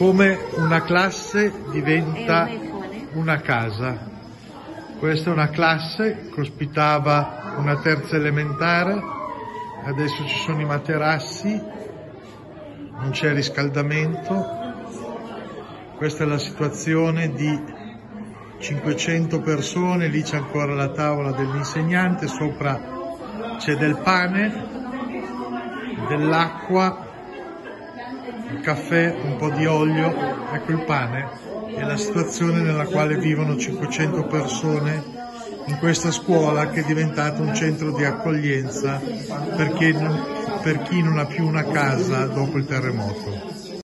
come una classe diventa una casa. Questa è una classe che ospitava una terza elementare, adesso ci sono i materassi, non c'è riscaldamento. Questa è la situazione di 500 persone, lì c'è ancora la tavola dell'insegnante, sopra c'è del pane, dell'acqua, il caffè, un po' di olio, ecco il pane. È la situazione nella quale vivono 500 persone in questa scuola che è diventata un centro di accoglienza per chi non ha più una casa dopo il terremoto.